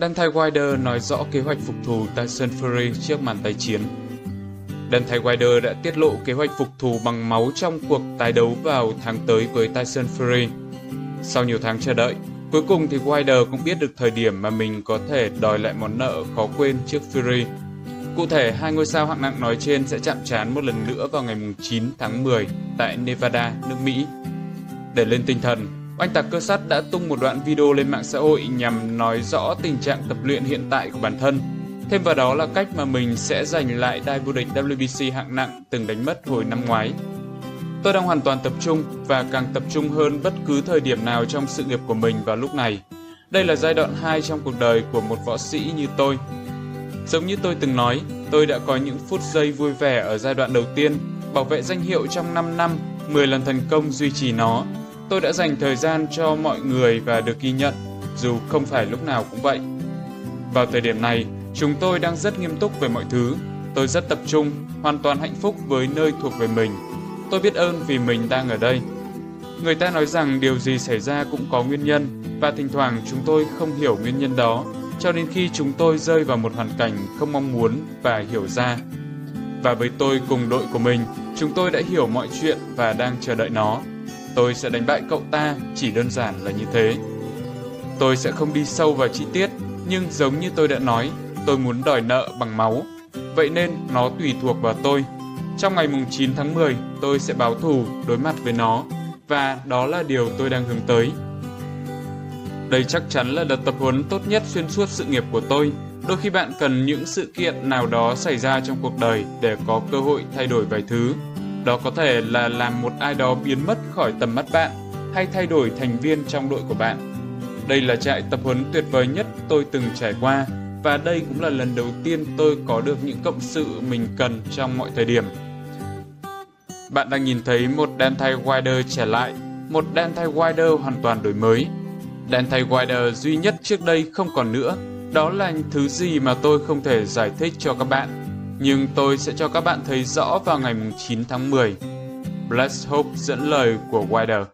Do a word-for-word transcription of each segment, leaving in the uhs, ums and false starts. Deontay Wilder nói rõ kế hoạch phục thù Tyson Fury trước màn tái chiến. Deontay Wilder đã tiết lộ kế hoạch phục thù bằng máu trong cuộc tái đấu vào tháng tới với Tyson Fury. Sau nhiều tháng chờ đợi, cuối cùng thì Wilder cũng biết được thời điểm mà mình có thể đòi lại món nợ khó quên trước Fury. Cụ thể, hai ngôi sao hạng nặng nói trên sẽ chạm trán một lần nữa vào ngày chín tháng mười tại Nevada, nước Mỹ. Để lên tinh thần, oanh tạc cơ sắt đã tung một đoạn video lên mạng xã hội nhằm nói rõ tình trạng tập luyện hiện tại của bản thân. Thêm vào đó là cách mà mình sẽ giành lại đai vô địch W B C hạng nặng từng đánh mất hồi năm ngoái. Tôi đang hoàn toàn tập trung và càng tập trung hơn bất cứ thời điểm nào trong sự nghiệp của mình vào lúc này. Đây là giai đoạn hai trong cuộc đời của một võ sĩ như tôi. Giống như tôi từng nói, tôi đã có những phút giây vui vẻ ở giai đoạn đầu tiên, bảo vệ danh hiệu trong năm năm, mười lần thành công duy trì nó. Tôi đã dành thời gian cho mọi người và được ghi nhận, dù không phải lúc nào cũng vậy. Vào thời điểm này, chúng tôi đang rất nghiêm túc về mọi thứ. Tôi rất tập trung, hoàn toàn hạnh phúc với nơi thuộc về mình. Tôi biết ơn vì mình đang ở đây. Người ta nói rằng điều gì xảy ra cũng có nguyên nhân, và thỉnh thoảng chúng tôi không hiểu nguyên nhân đó, cho đến khi chúng tôi rơi vào một hoàn cảnh không mong muốn và hiểu ra. Và với tôi cùng đội của mình, chúng tôi đã hiểu mọi chuyện và đang chờ đợi nó. Tôi sẽ đánh bại cậu ta, chỉ đơn giản là như thế. Tôi sẽ không đi sâu vào chi tiết, nhưng giống như tôi đã nói, tôi muốn đòi nợ bằng máu. Vậy nên nó tùy thuộc vào tôi. Trong ngày chín tháng mười, tôi sẽ báo thù, đối mặt với nó. Và đó là điều tôi đang hướng tới. Đây chắc chắn là đợt tập huấn tốt nhất xuyên suốt sự nghiệp của tôi. Đôi khi bạn cần những sự kiện nào đó xảy ra trong cuộc đời để có cơ hội thay đổi vài thứ. Đó có thể là làm một ai đó biến mất khỏi tầm mắt bạn, hay thay đổi thành viên trong đội của bạn. Đây là trại tập huấn tuyệt vời nhất tôi từng trải qua, và đây cũng là lần đầu tiên tôi có được những cộng sự mình cần trong mọi thời điểm. Bạn đang nhìn thấy một Deontay Wilder trẻ lại, một Deontay Wilder hoàn toàn đổi mới. Deontay Wilder duy nhất trước đây không còn nữa, đó là thứ gì mà tôi không thể giải thích cho các bạn. Nhưng tôi sẽ cho các bạn thấy rõ vào ngày chín tháng mười. Bless Hope dẫn lời của Wilder.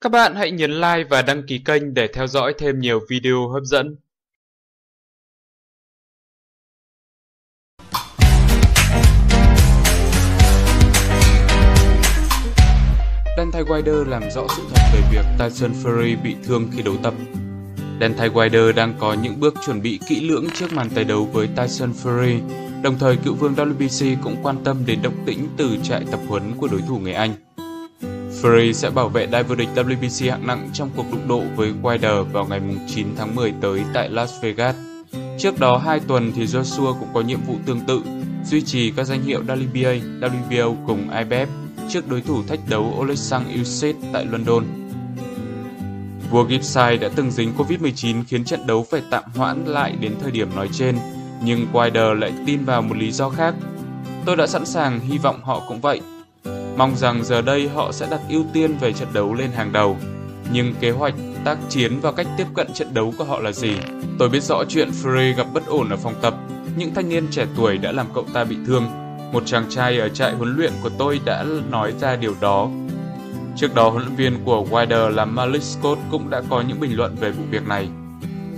Các bạn hãy nhấn like và đăng ký kênh để theo dõi thêm nhiều video hấp dẫn. Deontay Wilder làm rõ sự thật về việc Tyson Fury bị thương khi đấu tập. Deontay Wilder đang có những bước chuẩn bị kỹ lưỡng trước màn tái đấu với Tyson Fury, đồng thời cựu vương W B C cũng quan tâm đến động tĩnh từ trại tập huấn của đối thủ người Anh. Fury sẽ bảo vệ đai vô địch W B C hạng nặng trong cuộc đụng độ với Wilder vào ngày chín tháng mười tới tại Las Vegas. Trước đó hai tuần thì Joshua cũng có nhiệm vụ tương tự, duy trì các danh hiệu W B A, W B O cùng I B F trước đối thủ thách đấu Oleksandr Usyk tại London. Vua Gipsy đã từng dính Covid mười chín khiến trận đấu phải tạm hoãn lại đến thời điểm nói trên, nhưng Wilder lại tin vào một lý do khác. Tôi đã sẵn sàng, hy vọng họ cũng vậy. Mong rằng giờ đây họ sẽ đặt ưu tiên về trận đấu lên hàng đầu. Nhưng kế hoạch, tác chiến và cách tiếp cận trận đấu của họ là gì? Tôi biết rõ chuyện Fury gặp bất ổn ở phòng tập. Những thanh niên trẻ tuổi đã làm cậu ta bị thương. Một chàng trai ở trại huấn luyện của tôi đã nói ra điều đó. Trước đó, huấn luyện viên của Wilder là Malick Scott cũng đã có những bình luận về vụ việc này.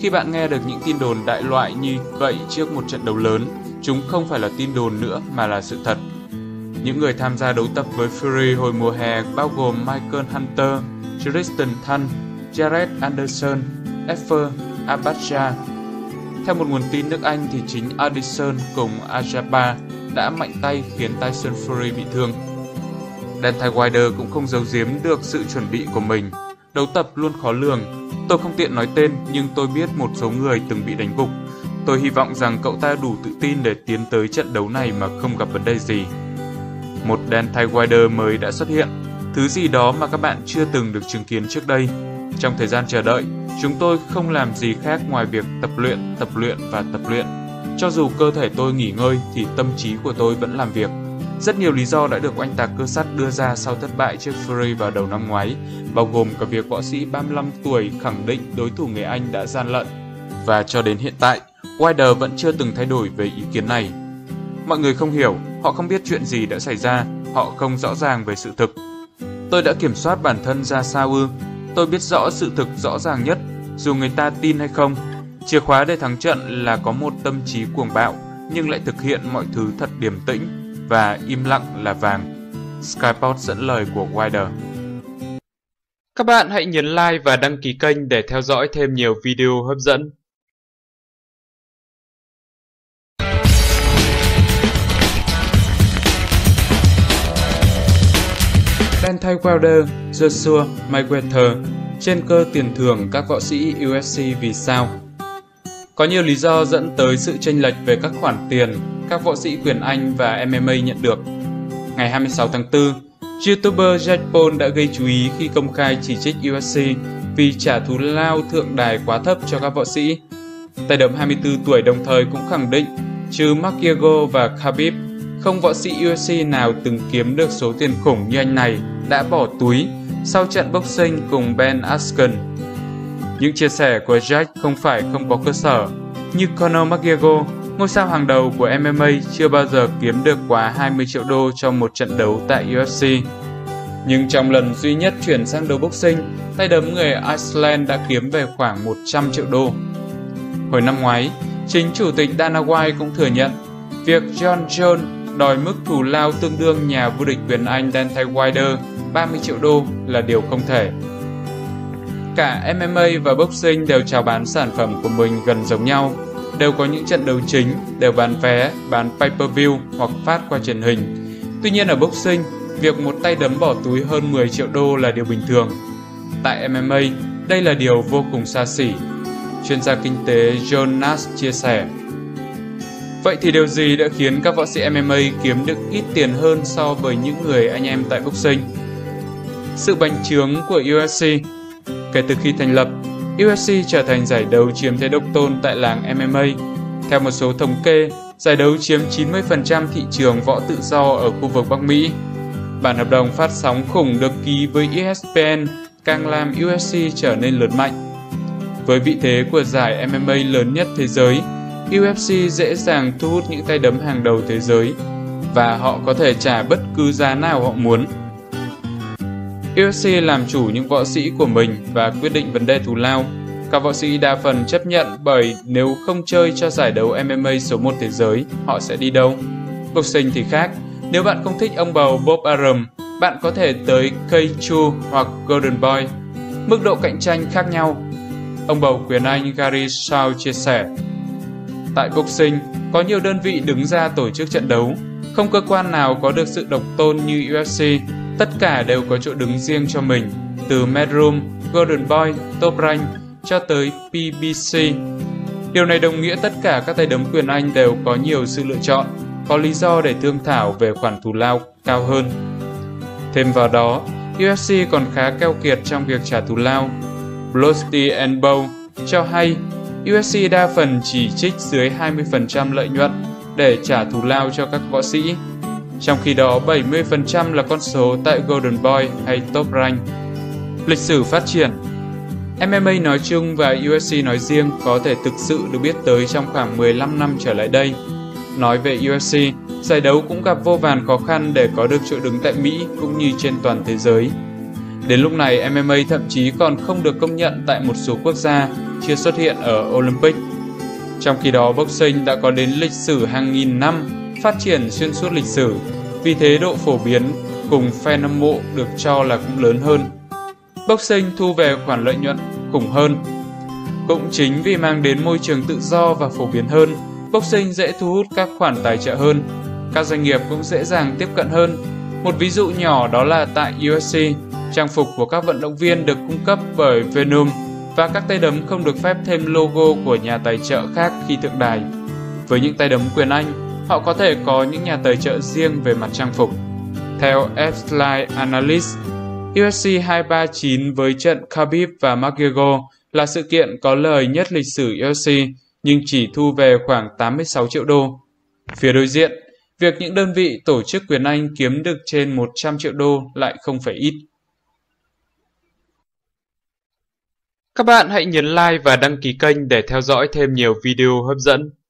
Khi bạn nghe được những tin đồn đại loại như vậy trước một trận đấu lớn, chúng không phải là tin đồn nữa mà là sự thật. Những người tham gia đấu tập với Fury hồi mùa hè bao gồm Michael Hunter, Tristan Thun, Jared Anderson, Effer, Abacha. Theo một nguồn tin nước Anh thì chính Anderson cùng Ajaba đã mạnh tay khiến Tyson Fury bị thương. Deontay Wilder cũng không giấu giếm được sự chuẩn bị của mình. Đấu tập luôn khó lường. Tôi không tiện nói tên nhưng tôi biết một số người từng bị đánh gục. Tôi hy vọng rằng cậu ta đủ tự tin để tiến tới trận đấu này mà không gặp vấn đề gì. Một Deontay Wilder mới đã xuất hiện, thứ gì đó mà các bạn chưa từng được chứng kiến trước đây. Trong thời gian chờ đợi, chúng tôi không làm gì khác ngoài việc tập luyện, tập luyện và tập luyện. Cho dù cơ thể tôi nghỉ ngơi thì tâm trí của tôi vẫn làm việc. Rất nhiều lý do đã được oanh tạc cơ sắt đưa ra sau thất bại trước Fury vào đầu năm ngoái, bao gồm cả việc võ sĩ ba mươi lăm tuổi khẳng định đối thủ người Anh đã gian lận. Và cho đến hiện tại, Wilder vẫn chưa từng thay đổi về ý kiến này. Mọi người không hiểu, họ không biết chuyện gì đã xảy ra, họ không rõ ràng về sự thực. Tôi đã kiểm soát bản thân ra sao ư? Tôi biết rõ sự thực rõ ràng nhất, Dù người ta tin hay không, chìa khóa để thắng trận là có một tâm trí cuồng bạo nhưng lại thực hiện mọi thứ thật điềm tĩnh và im lặng là vàng. Skyport dẫn lời của Wilder. Các bạn hãy nhấn like và đăng ký kênh để theo dõi thêm nhiều video hấp dẫn. Deontay Wilder, Joshua Mayweather trên cơ tiền thưởng các võ sĩ u ép xê vì sao? Có nhiều lý do dẫn tới sự chênh lệch về các khoản tiền các võ sĩ quyền Anh và em em a nhận được. Ngày hai mươi sáu tháng tư, YouTuber Jake Paul đã gây chú ý khi công khai chỉ trích u ép xê vì trả thù lao thượng đài quá thấp cho các võ sĩ. Tay đấm hai mươi tư tuổi đồng thời cũng khẳng định trừ McGregor và Khabib, không võ sĩ u ép xê nào từng kiếm được số tiền khủng như anh này đã bỏ túi sau trận boxing cùng Ben Askren. Những chia sẻ của Jake không phải không có cơ sở, như Conor McGregor, ngôi sao hàng đầu của em em a chưa bao giờ kiếm được quá hai mươi triệu đô trong một trận đấu tại u ép xê. Nhưng trong lần duy nhất chuyển sang đấu boxing, tay đấm người Iceland đã kiếm về khoảng một trăm triệu đô. Hồi năm ngoái, chính chủ tịch Dana White cũng thừa nhận việc John Jones đòi mức thù lao tương đương nhà vô địch quyền Anh Deontay Wilder ba mươi triệu đô là điều không thể. Cả em em a và boxing đều chào bán sản phẩm của mình gần giống nhau, đều có những trận đấu chính, đều bán vé, bán pay-per-view hoặc phát qua truyền hình. Tuy nhiên ở boxing, việc một tay đấm bỏ túi hơn mười triệu đô là điều bình thường. Tại em em a, đây là điều vô cùng xa xỉ. Chuyên gia kinh tế John Nash chia sẻ. Vậy thì điều gì đã khiến các võ sĩ em em a kiếm được ít tiền hơn so với những người anh em tại boxing? Sự bành trướng của u ép xê. Kể từ khi thành lập, u ép xê trở thành giải đấu chiếm thế độc tôn tại làng em em a. Theo một số thống kê, giải đấu chiếm chín mươi phần trăm thị trường võ tự do ở khu vực Bắc Mỹ. Bản hợp đồng phát sóng khủng được ký với e ét pê en càng làm u ép xê trở nên lớn mạnh. Với vị thế của giải em em a lớn nhất thế giới, u ép xê dễ dàng thu hút những tay đấm hàng đầu thế giới và họ có thể trả bất cứ giá nào họ muốn. u ép xê làm chủ những võ sĩ của mình và quyết định vấn đề thù lao. Các võ sĩ đa phần chấp nhận bởi nếu không chơi cho giải đấu em em a số một thế giới, họ sẽ đi đâu? Boxing thì khác. Nếu bạn không thích ông bầu Bob Arum, bạn có thể tới K hai hoặc Golden Boy. Mức độ cạnh tranh khác nhau. Ông bầu quyền Anh Gary Shaw chia sẻ. Tại boxing, có nhiều đơn vị đứng ra tổ chức trận đấu. Không cơ quan nào có được sự độc tôn như u ép xê. Tất cả đều có chỗ đứng riêng cho mình, từ Medrum, Golden Boy, Top Rank cho tới pê bê xê. Điều này đồng nghĩa tất cả các tay đấm quyền Anh đều có nhiều sự lựa chọn, có lý do để thương thảo về khoản thù lao cao hơn. Thêm vào đó, u ép xê còn khá keo kiệt trong việc trả thù lao. Bloody and Bow cho hay, u ép xê đa phần chỉ trích dưới hai mươi phần trăm lợi nhuận để trả thù lao cho các võ sĩ. Trong khi đó, bảy mươi phần trăm là con số tại Golden Boy hay Top Rank. Lịch sử phát triển. em em a nói chung và u ép xê nói riêng có thể thực sự được biết tới trong khoảng mười lăm năm trở lại đây. Nói về u ép xê, giải đấu cũng gặp vô vàn khó khăn để có được chỗ đứng tại Mỹ cũng như trên toàn thế giới. Đến lúc này, em em a thậm chí còn không được công nhận tại một số quốc gia, chưa xuất hiện ở Olympic. Trong khi đó, boxing đã có đến lịch sử hàng nghìn năm, phát triển xuyên suốt lịch sử, vì thế độ phổ biến cùng fan hâm mộ được cho là cũng lớn hơn. Boxing thu về khoản lợi nhuận khủng hơn. Cũng chính vì mang đến môi trường tự do và phổ biến hơn, boxing dễ thu hút các khoản tài trợ hơn, các doanh nghiệp cũng dễ dàng tiếp cận hơn. Một ví dụ nhỏ đó là tại u ép xê, trang phục của các vận động viên được cung cấp bởi Venom và các tay đấm không được phép thêm logo của nhà tài trợ khác khi thượng đài. Với những tay đấm quyền Anh, họ có thể có những nhà tài trợ riêng về mặt trang phục. Theo F-Line Analyst, u ép xê hai ba chín với trận Khabib và McGregor là sự kiện có lời nhất lịch sử u ép xê nhưng chỉ thu về khoảng tám mươi sáu triệu đô. Phía đối diện, việc những đơn vị tổ chức quyền Anh kiếm được trên một trăm triệu đô lại không phải ít. Các bạn hãy nhấn like và đăng ký kênh để theo dõi thêm nhiều video hấp dẫn.